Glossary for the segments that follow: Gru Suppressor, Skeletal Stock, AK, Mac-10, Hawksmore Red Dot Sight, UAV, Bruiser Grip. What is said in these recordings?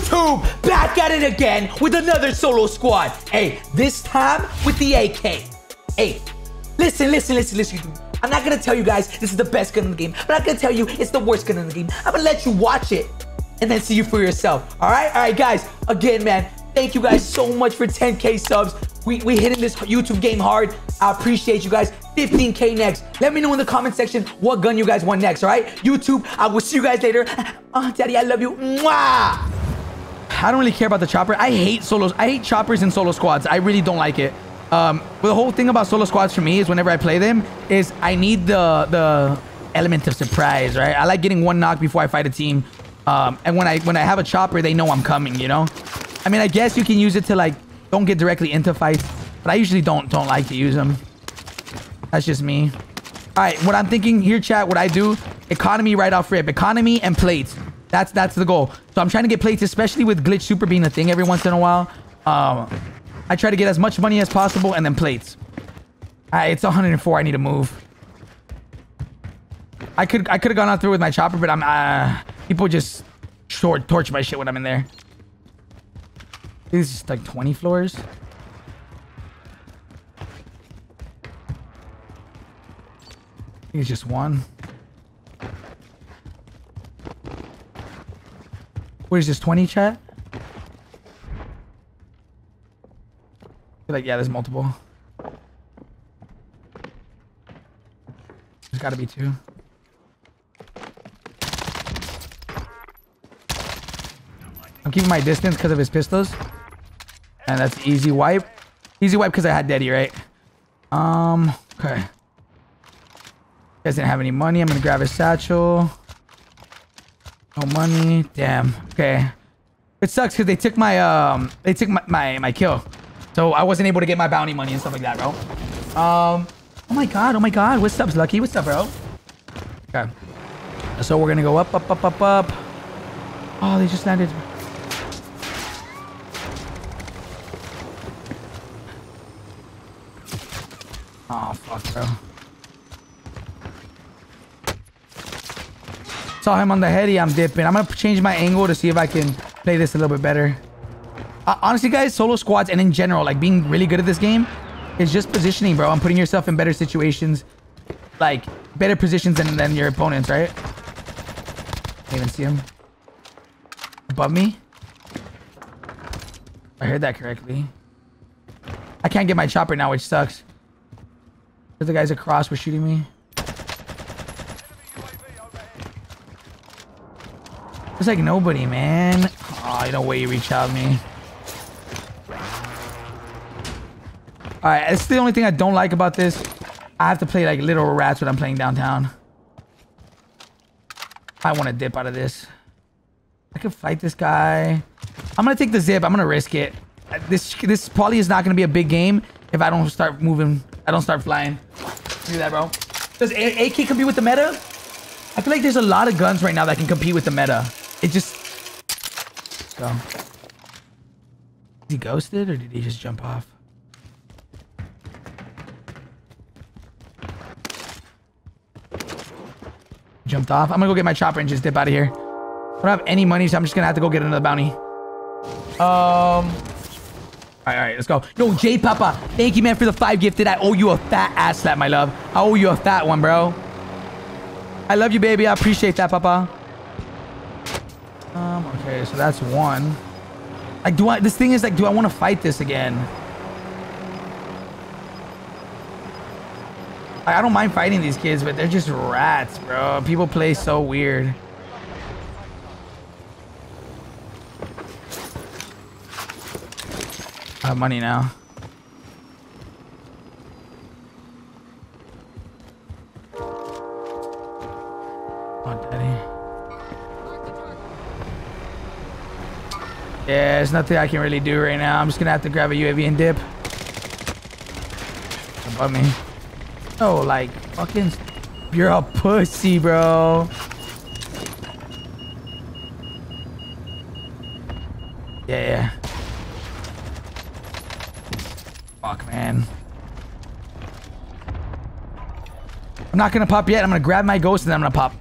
YouTube, back at it again with another solo squad. Hey, this time with the AK. Hey, listen, YouTube. I'm not gonna tell you guys this is the best gun in the game. I'm not gonna tell you it's the worst gun in the game. I'm gonna let you watch it and then see you for yourself. All right, guys. Again, man, thank you guys so much for 10K subs. We hitting this YouTube game hard. I appreciate you guys. 15K next. Let me know in the comment section what gun you guys want next, all right? YouTube, I will see you guys later. Oh, Daddy, I love you. Mwah! I don't really care about the chopper. I hate solos. I hate choppers and solo squads. I really don't like it. The whole thing about solo squads for me is whenever I play them is I need the element of surprise, right? I like getting one knock before I fight a team. And when I have a chopper, they know I'm coming, you know? I mean, I guess you can use it to, like, don't get directly into fights, but I usually don't like to use them. That's just me. All right, what I'm thinking here, chat, what I do, economy right off rip. Economy and plates. That's the goal. So I'm trying to get plates, especially with glitch super being a thing every once in a while. I try to get as much money as possible and then plates. All right, it's 104. I need to move. I could have gone out through with my chopper, but I'm people just torch my shit when I'm in there. This is like 20 floors. I think it's just one. What is this, 20, chat? I feel like, yeah, there's multiple. There's gotta be two. I'm keeping my distance because of his pistols. And that's easy wipe. Easy wipe because I had Daddy, right? Okay. You guys didn't have any money. I'm going to grab his satchel. No money. Damn. Okay. It sucks because they took my my kill. So I wasn't able to get my bounty money and stuff like that, bro. Oh my god. Oh my god. What's up, Lucky? What's up, bro? Okay. So we're going to go up, up, up, up, up. Oh, they just landed. Oh, fuck, bro. Saw him on the heady. I'm dipping. I'm going to change my angle to see if I can play this a little bit better. Honestly, guys, solo squads and in general, like, being really good at this game is just positioning, bro. I'm putting yourself in better situations, like, better positions than your opponents, right? Can't even see him. Above me? I heard that correctly. I can't get my chopper now, which sucks. The guys across were shooting me. There's like nobody, man. Oh, no way you reach out me. All right, it's the only thing I don't like about this. I have to play like little rats when I'm playing downtown. I want to dip out of this. I could fight this guy. I'm gonna take the zip. I'm gonna risk it. This probably is not gonna be a big game if I don't start moving. I don't start flying. Do that, bro. Does AK compete with the meta? I feel like there's a lot of guns right now that can compete with the meta. It just... Go. Is he ghosted or did he just jump off? Jumped off. I'm gonna go get my chopper and just dip out of here. I don't have any money, so I'm just gonna have to go get another bounty. All right, let's go. Yo, Jay Papa, thank you, man, for the 5 gifted. I owe you a fat ass slap, my love. I owe you a fat one, bro. I love you, baby. I appreciate that, Papa. Okay, so that's one. Like, this thing is like, do I want to fight this again? Like, I don't mind fighting these kids, but they're just rats, bro. People play so weird. I have money now. Oh, Daddy. Yeah, there's nothing I can really do right now. I'm just gonna have to grab a UAV and dip. Above me. Oh, like, fucking... You're a pussy, bro. Yeah. Fuck, man. I'm not gonna pop yet. I'm gonna grab my ghost and then I'm gonna pop.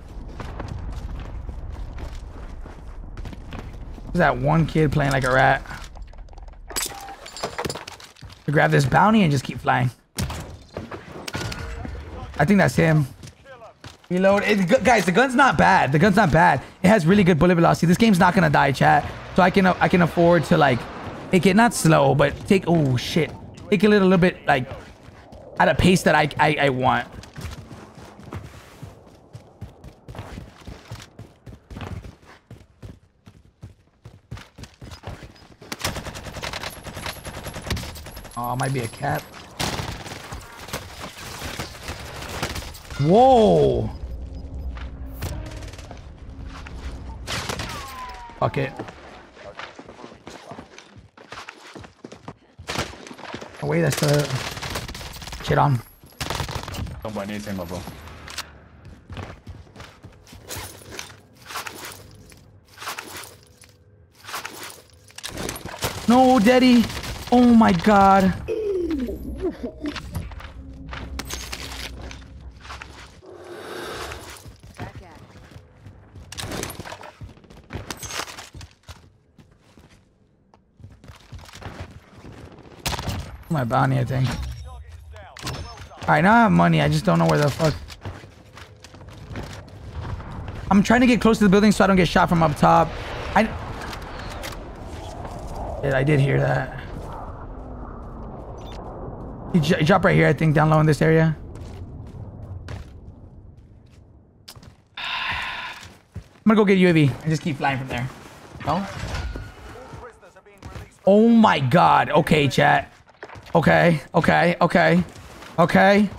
There's that one kid playing like a rat. To grab this bounty and just keep flying. I think that's him. Reload. Guys, the gun's not bad. The gun's not bad. It has really good bullet velocity. This game's not gonna die, chat. So I can afford to like take it not slow, but take take it a little bit like at a pace that I want. Oh, it might be a cap. Whoa! Fuck it. Oh wait, that's the... Shit on. Somebody needs him, bro. No, daddy! Oh my god. My bounty, I think. Alright, now I have money. I just don't know where the fuck. I'm trying to get close to the building so I don't get shot from up top. I did hear that. He dropped right here, I think, down low in this area. I'm gonna go get UAV and just keep flying from there. No? Oh my god. Okay, chat. Okay, okay, okay, okay.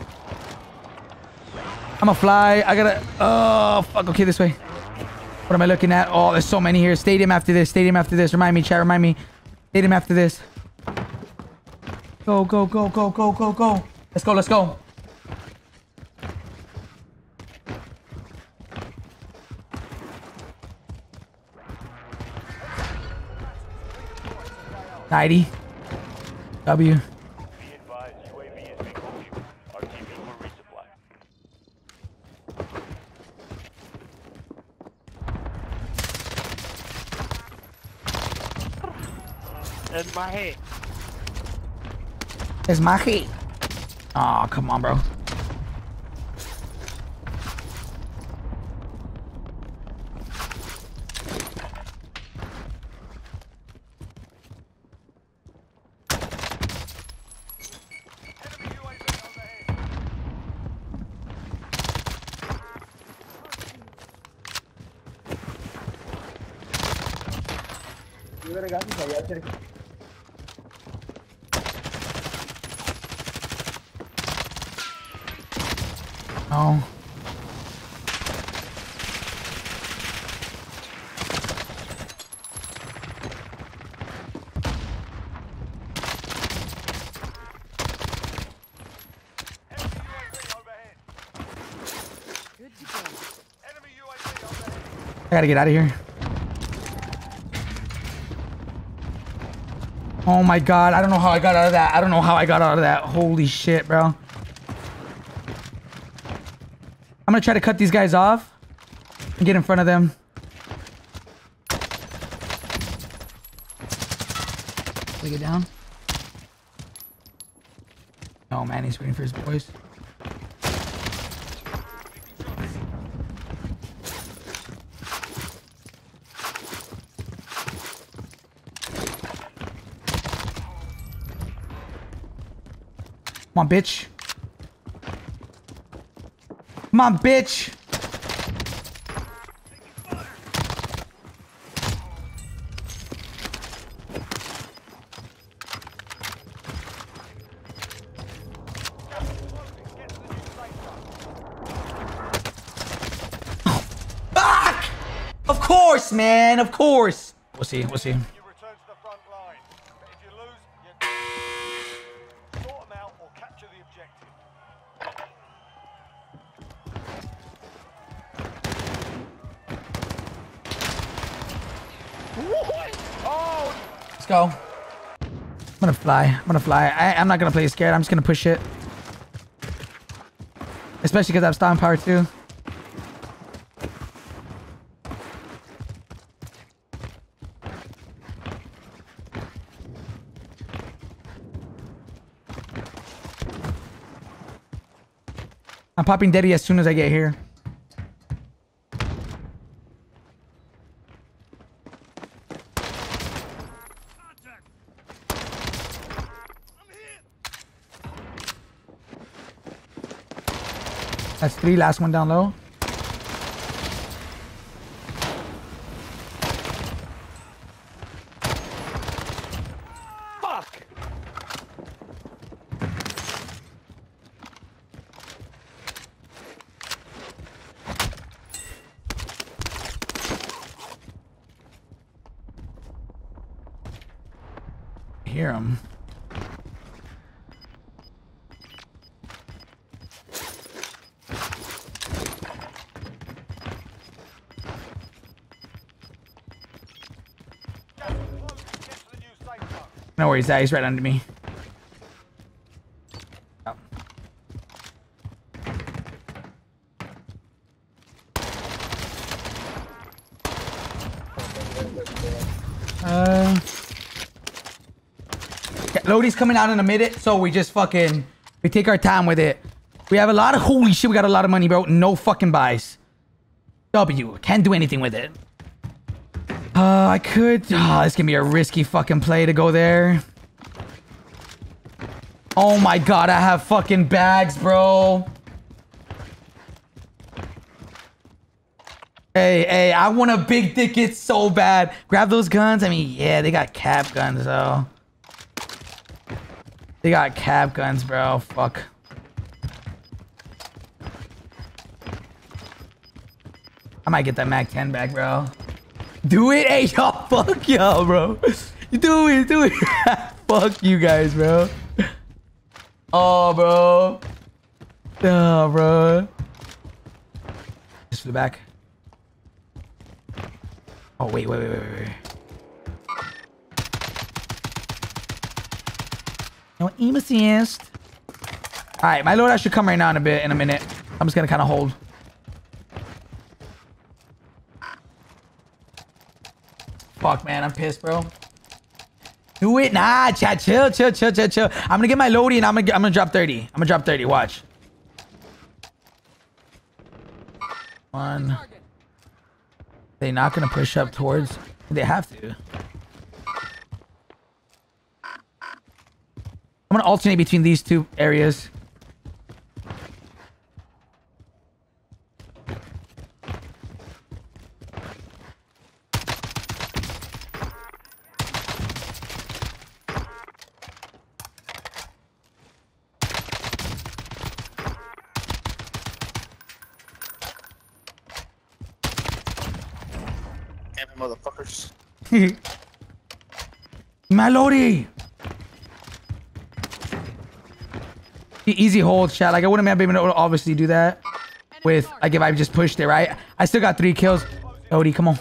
I'm gonna fly. I gotta... Oh, fuck. Okay, this way. What am I looking at? Oh, there's so many here. Stadium after this. Stadium after this. Remind me, chat. Remind me. Stadium after this. Go, go, go, go, go, go, go. Let's go, let's go. Nighty. W. Be advised, UAV is being overviewed. Our team will resupply. That's my head. It's my heat. Oh, come on, bro. No. I gotta get out of here. Oh my god, I don't know how I got out of that. I don't know how I got out of that. Holy shit, bro. I'm gonna try to cut these guys off and get in front of them. Did I get down? Oh man, he's waiting for his boys. Come on, bitch. Come on, bitch. Oh, fuck! Of course, man. Of course. We'll see. We'll see. Let's go. I'm gonna fly. I'm gonna fly. I'm not gonna play scared. I'm just gonna push it. Especially because I have stomp power too. I'm popping Deadeye as soon as I get here. That's three, last one down low. Fuck! I hear him. No worries, he's right under me. Oh. Lodi's coming out in a minute, so we just fucking we take our time with it. We have a lot of holy shit. We got a lot of money, bro. No fucking buys. W can't do anything with it. I could... Oh, this can be a risky fucking play to go there. Oh my god, I have fucking bags, bro. Hey, I want a big ticket so bad. Grab those guns. I mean, yeah, they got cap guns, though. They got cap guns, bro. Fuck. I might get that Mac-10 back, bro. Do it, hey y'all! Fuck y'all, bro. Do it. Fuck you guys, bro. Oh, bro. Oh, bro. Just for the back. Oh, wait. No aim assist. All right, my loadout should come right now in a minute. I'm just gonna kind of hold. Fuck, man, I'm pissed, bro. Do it. Nah, chat, chill. I'm gonna get my loadie and I'm gonna drop 30. I'm gonna drop 30, watch. One. They're not gonna push up towards... They have to. I'm gonna alternate between these two areas. Motherfuckers. Malody! The easy hold, chat. Like, I wouldn't have been able to obviously do that with, like, if I just pushed it, right? I still got 3 kills. Lodi, come on.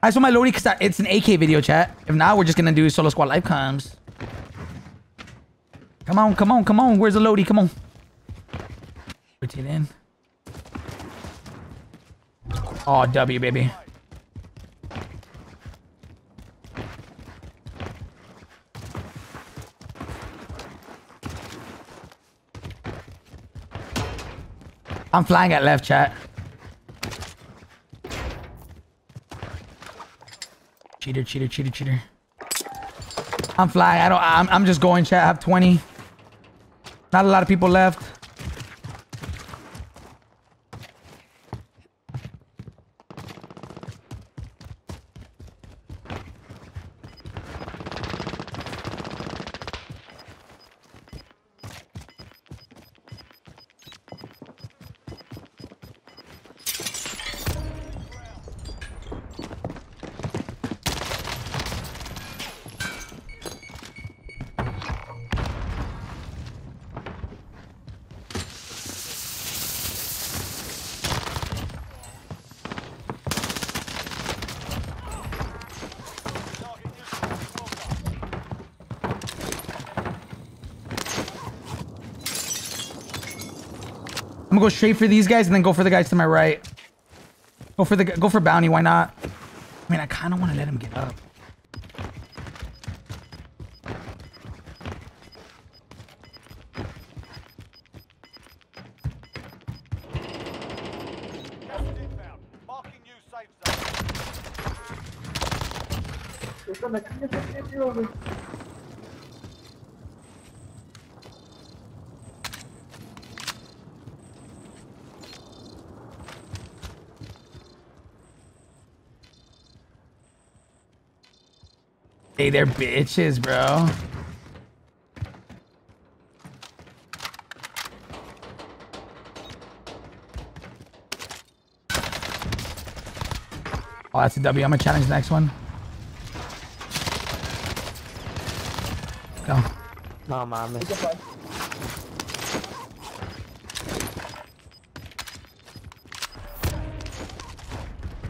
I saw my Lodi because it's an AK video, chat. If not, we're just going to do solo squad live comms. Come on. Where's the Lodi? Come on. Put it in. Oh, W, baby. I'm flying at left, chat. Cheater. I'm flying. I'm just going, chat. I have 20. Not a lot of people left. I'm gonna go straight for these guys and then go for the guys to my right. Go for bounty, why not? I mean, I kind of want to let him get up. Geliyor. Hey, they're bitches, bro. Oh, that's a W. I'm gonna challenge the next one. Go. No, mommy.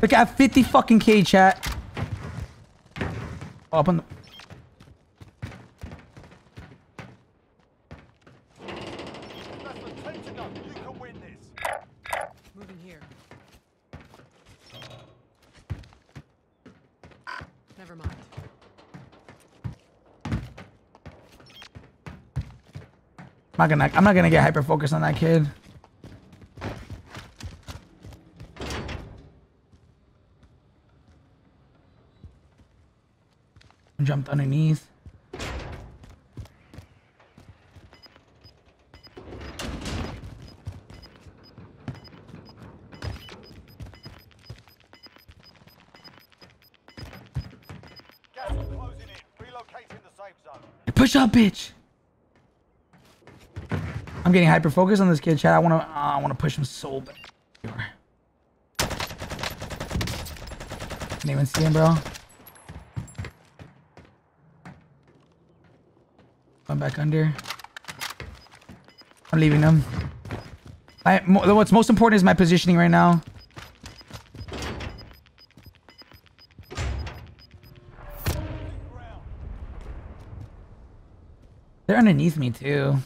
Look at 50 fucking K, chat. Up on the... Moving here. Never mind. I'm not gonna get hyper focused on that kid. Jumped underneath. Gas is closing in. Relocating the safe zone. Push up, bitch. I'm getting hyper focused on this kid, chat. I wanna push him so bad. Can't even see him, bro. I'm back under. I'm leaving them. What's most important is my positioning right now. They're underneath me too.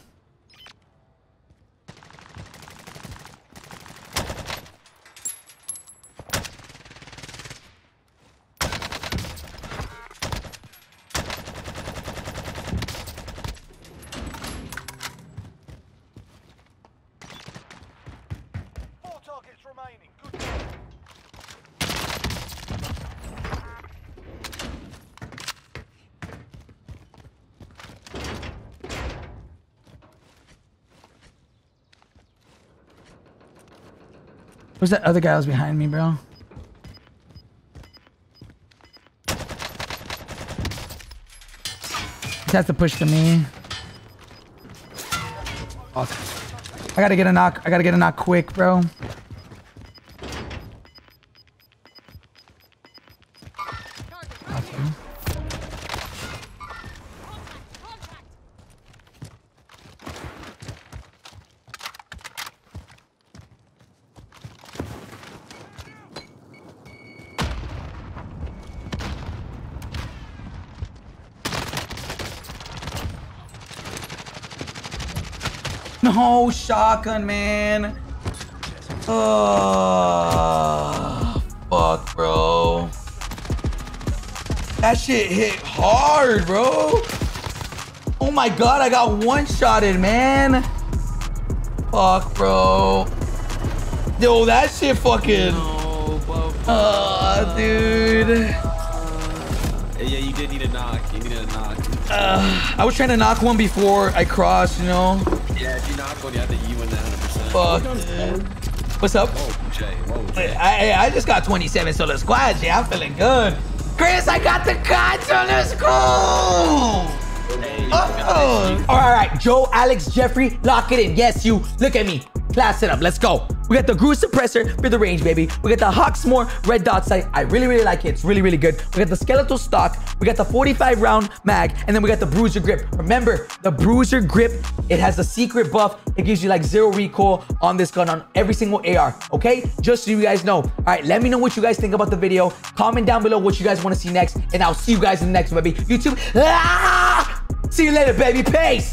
Where's that other guy that was behind me, bro? He has to push to me. Awesome. I gotta get a knock. I gotta get a knock quick, bro. Awesome. No shotgun, man. Oh, fuck, bro. That shit hit hard, bro. Oh my god, I got one-shotted, man. Fuck, bro. Yo, that shit fucking... dude. Yeah, you did need a knock. You needed a knock. I was trying to knock one before I crossed, you know? Yeah, if you knock one, you have to E win that 100%. Fuck. What's up? Whoa, Jay. Wait, I just got 27 solo squad, Jay. I'm feeling good. Chris, I got the cots on the school. Hey, oh. All right, Joe, Alex, Jeffrey, lock it in. Yes, you. Look at me. Class it up. Let's go. We got the Gru Suppressor for the range, baby. We got the Hawksmore Red Dot Sight. I really, really like it. It's really, really good. We got the Skeletal Stock. We got the 45 round mag. And then we got the Bruiser Grip. Remember, the Bruiser Grip, it has a secret buff. It gives you like 0 recoil on this gun on every single AR, okay? Just so you guys know. All right, let me know what you guys think about the video. Comment down below what you guys want to see next. And I'll see you guys in the next one, baby. YouTube, see you later, baby. Peace.